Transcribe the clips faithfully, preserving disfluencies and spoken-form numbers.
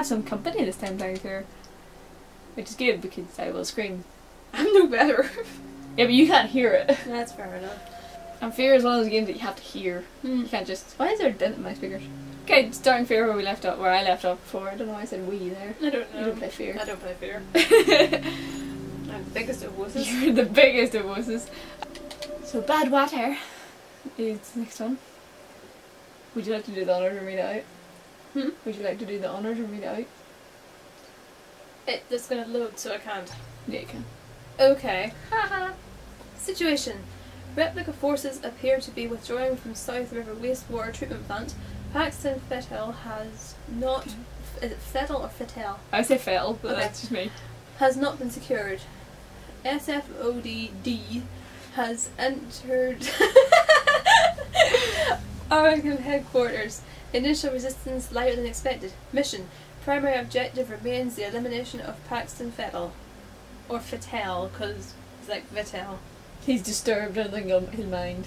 have some company this time playing through. Which is good because I will scream. I'm no better. Yeah, but you can't hear it. That's fair enough. And FEAR is one of those games that you have to hear. Mm. You can't just. Why is there a dent in my speakers? Okay, starting FEAR where we left off, where I left off before. I don't know why I said we there. I don't know. You don't play FEAR. I don't play FEAR. I'm the biggest of wusses. You're the biggest of wusses. So bad water is the next one. Would you like to do the honours or read it out? Hmm? Would you like to do the honours or read it out? It, that's gonna load, so I can't. Yeah, you can. Okay. Haha. Situation. Replica forces appear to be withdrawing from South River Wastewater Treatment Plant. Paxton Fettel has not... Is it Fettel or Fettel? I say Fettel, but okay. That's just me. Has not been secured. S F O D D has entered Oregon headquarters. Initial resistance lighter than expected. Mission. Primary objective remains the elimination of Paxton Fettel. Or Fettel, because it's like Vettel. He's disturbed, I think, on his mind.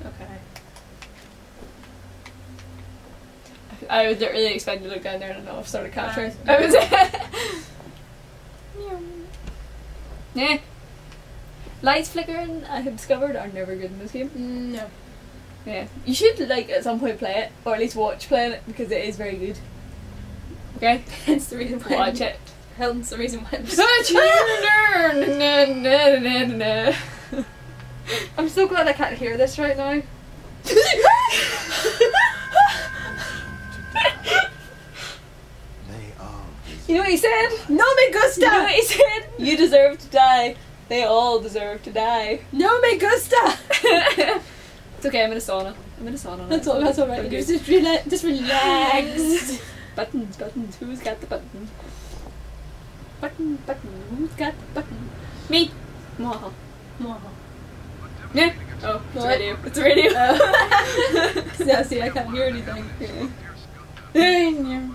Okay. I was not really expecting to look down there and I don't know, I've started capturing. I was. Yeah. Lights flickering, I have discovered, are never good in this game. No. Yeah. You should, like, at some point play it, or at least watch playing it, because it is very good. Okay? Hence the reason why. Watch it. Hence the reason why. I'm I'm so glad I can't hear this right now. They all. You know what he said? No me gusta! You know what he said? You deserve to die. They all deserve to die. No me gusta! It's okay, I'm in a sauna. I'm in a sauna. That's all, that's alright. Just, rela just relax. Buttons, buttons. Who's got the button? Button, button. Who's got the button? Me! Mwaha. Mwaha. Yeah. Oh, it's a radio. It's a radio. Oh. Yeah, see, I can't hear anything. Yeah.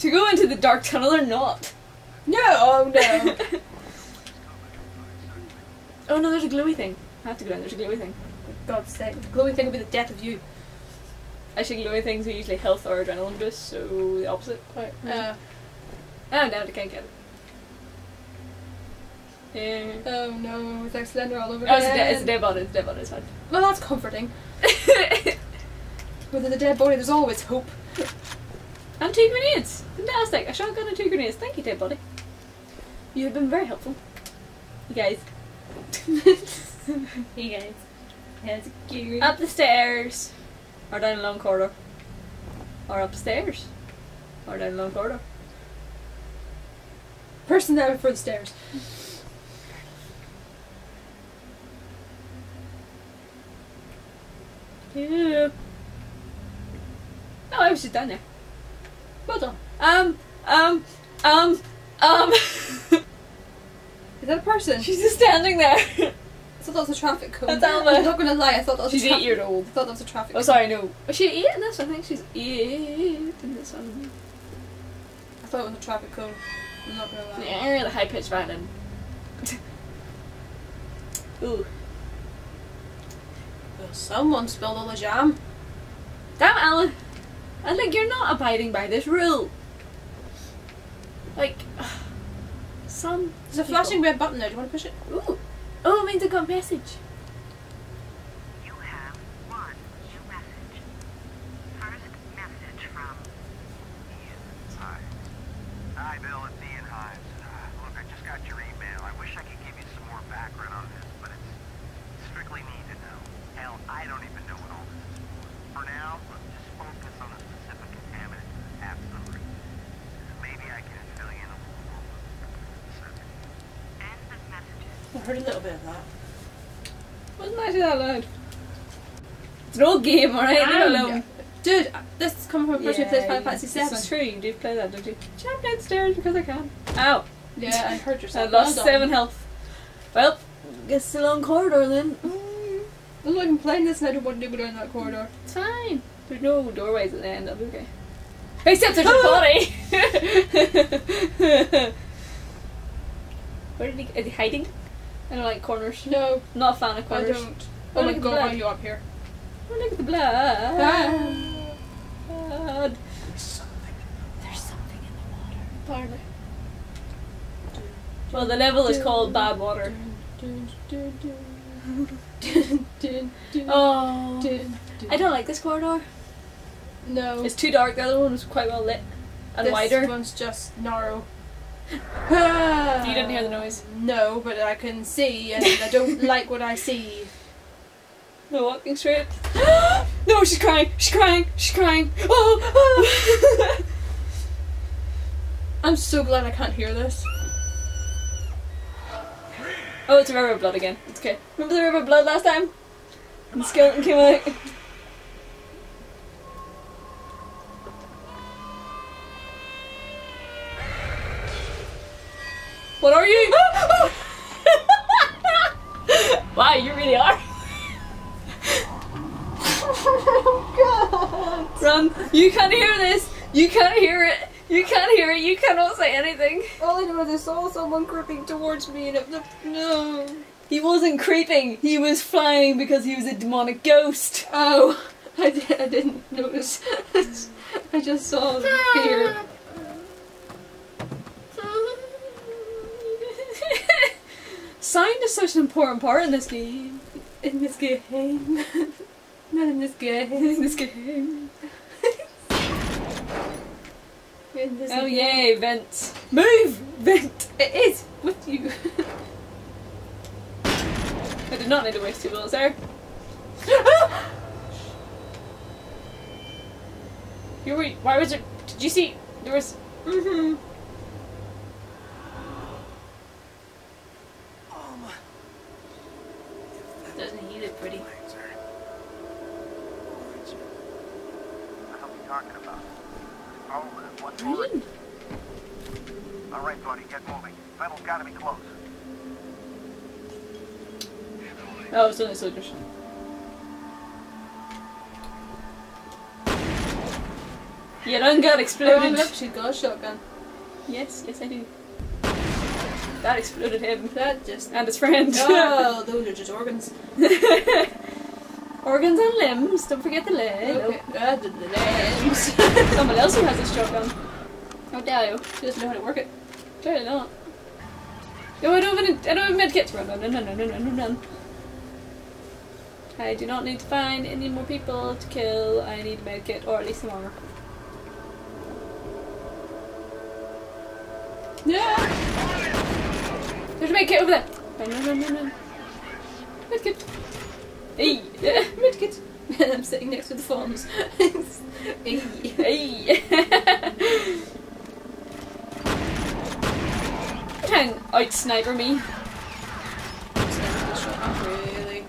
To go into the dark tunnel or not? No! Oh no! Oh no, there's a glowy thing. I have to go down, there's a glowy thing. For God's sake. The glowy thing will be the death of you. Actually, glowy things are usually health or adrenaline boost, so the opposite. Quite. Uh, oh no, I can't get it. Yeah. Oh no, it's like Slender all over again. Oh, it's a dead body, it's a dead body, it's fine. Well, that's comforting. Within the dead body, there's always hope. And two grenades! Fantastic! A shotgun and two grenades. Thank you, dead body. You have been very helpful. You guys. You guys. That's cute. Up the stairs! Or down a long corridor. Or upstairs. Or down a long corridor. Person down before the stairs. Yeah. No, I was just down there. Well done. Um, um, um, um. Is that a person? She's just standing there. I thought that was a traffic cone. I'm not gonna lie, I thought that was she's a traffic cone. She's eight year old. I thought that was a traffic cone. Oh, sorry, no. Was she eight in this? I think she's eight in this one. I thought it was a traffic cone. I'm not gonna lie. Yeah, the high pitched violin. Ooh. Someone spilled all the jam. Damn, Alan! I think you're not abiding by this rule. Like, some. There's a flashing people. Red button there. Do you want to push it? Ooh! Oh, it means I got a message. You have one new message. First message from Ian Hives. Hi, Bill. It's Ian Hives. Uh, look, I just got your email. I wish I could give you some more background on this, but it's strictly needed now. Hell, I don't even know what all this is for. For now, let's just focus on the specific contaminant. Absolutely. Maybe I can fill you in a little more. End of messages. I heard a little bit of that. Wasn't actually that loud. It's an old game, alright? I don't know. Dude, this is coming from a person who plays Final Fantasy seven. It's true, you do play that, don't you? Should I play downstairs because I can? Ow. Yeah, I hurt yourself. I lost well seven health. Well, guess the long corridor then. I'm not even playing this and I don't want to go down that corridor. It's fine. There's no doorways at the end, I'll be okay. Except there's oh. a body! Where did he, is he hiding? I don't like corners. No. I'm not a fan of corners. I don't. Oh my god, why are you up here? Oh, look at the blood. Blood. There's something Pardon me. Well, the level is called Bad Water. Oh, I don't like this corridor. No. It's too dark. The other one was quite well lit and this wider. This one's just narrow. Ah, you didn't hear the noise? No, but I can see and I don't like what I see. No walking straight. No, she's crying. She's crying. She's crying. Oh, oh. I'm so glad I can't hear this. Oh, it's a river of blood again. It's okay. Remember the river of blood last time? And the skeleton came out. What are you? Wow, you really are. Oh God! Run! You can't hear this. You can't hear it. You can't hear it, you cannot say anything. All I know is I saw someone creeping towards me and it looked- no. He wasn't creeping, he was flying because he was a demonic ghost. Oh, I, di I didn't notice. I just saw the fear. Sound is such an important part in this game. In this game. Not in this game. In this game. Oh yay, vent. Move! Vent! It is with you. I did not need to waste two bullets there. You were, why was it? Did you see? There was. Mm-hmm. Oh my. Doesn't he look pretty? What are we talking about? Oh, what's moving? All right, buddy, get moving. Fettel's gotta be close. Oh, it's only soldiers. You don't got exploded. Oh, look, she got a shotgun. Yes, yes, I do. That exploded him. That just and his friend. Oh, those are just organs. Organs and limbs, don't forget the leg. Okay. Uh, the limbs. Someone else who has this shotgun. Oh, Dalio. She doesn't know how to work it. Clearly not. No, I don't even I don't even med kits. No, no, no, no, no, no, no. I do not need to find any more people to kill. I need a med kit or at least some armor. Yeah. There's a med kit over there. No, no, no, no, no. Med kit. Hey, yeah, medkit. I'm sitting next to the forms. Hey, hey. Don't out sniper me. Really.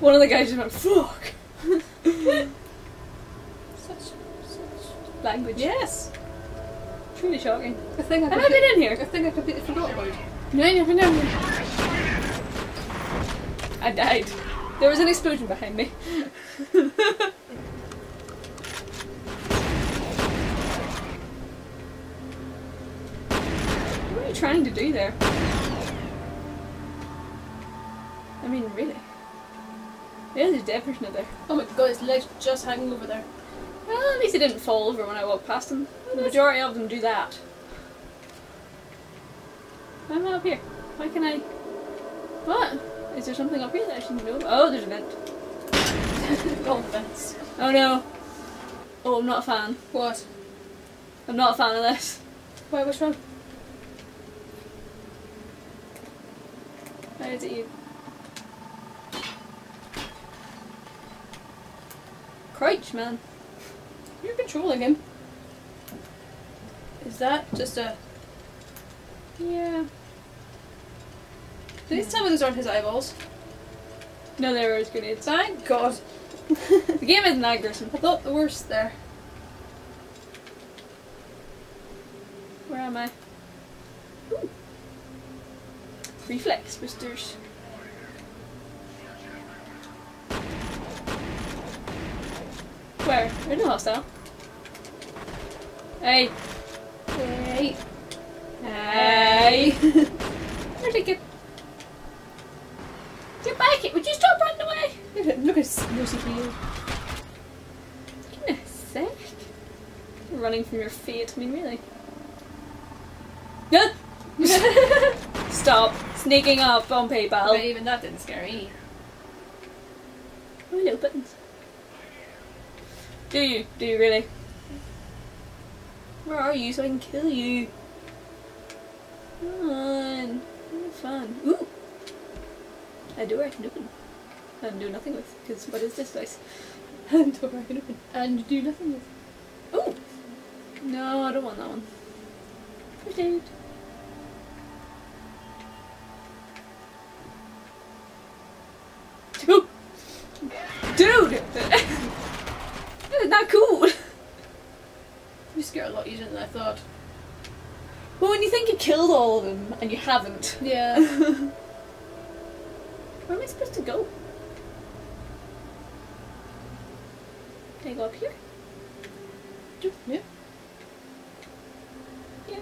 One of the guys just went, fuck. such, such language. Yes. Truly shocking. I think I could. How did I get in here? I think I completely forgot about it. No, no, no, no. I died. There was an explosion behind me. What are you trying to do there? I mean, really? There's a dead person out there. Oh my God, his legs just hanging over there. Well, at least he didn't fall over when I walked past him. The majority of them do that. I'm up here. Why can I? What? Is there something up here that I shouldn't know? Oh, there's a vent. Oh, vents. Oh no. Oh, I'm not a fan. What? I'm not a fan of this. Wait, which one? Why is it you? Crouch, man. You're controlling him. Is that just a? Yeah. Please tell me those aren't his eyeballs. No, they were his grenades. Thank God. The game isn't that gruesome. I thought the worst there. Where am I? Ooh. Reflex boosters. Where? There's no hostile. Hey. Hey. Hey! Where'd I get? Get back! It. Would you stop running away? Look at, look at, look at you. Goodness sake. running from your fate. I mean, really. Stop sneaking up on people. But even that didn't scare me. Oh, little buttons. Do you? Do you really? Where are you so I can kill you? Come on. Have fun. Ooh! A door I can open. I can do nothing with. Because what is this place? A door I can open. And do nothing with. Ooh! No, I don't want that one. First aid. Ooh! Dude! Isn't that cool? You scare a lot easier than I thought. Well, when you think you killed all of them, and you haven't. Yeah. Where am I supposed to go? Can I go up here? Yeah. Yeah.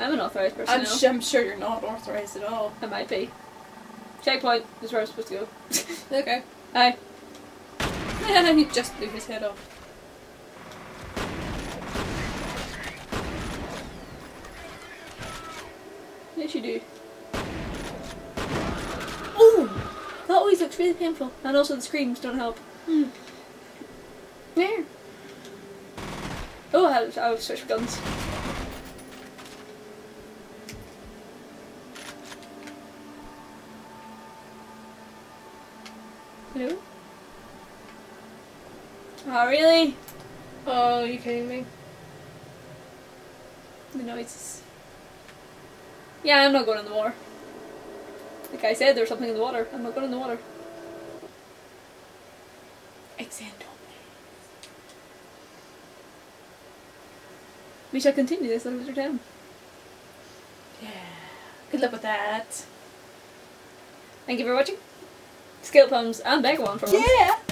I'm an authorised person. I'm, sh I'm sure you're not authorised at all. I might be. Checkpoint is where I'm supposed to go. Okay. Aye. And you just blew his head off. Yes, you do. Oh! That always looks really painful. And also the screams don't help. Mm. There. Oh, I, I would switch guns. Hello? Oh, really? Oh, are you kidding me? The noises. Yeah, I'm not going in the water. Like I said, there's something in the water. I'm not going in the water. Exando. We shall continue this another time. Yeah. Good luck with that. Thank you for watching. Skiltpums and Begawan for once. Yeah!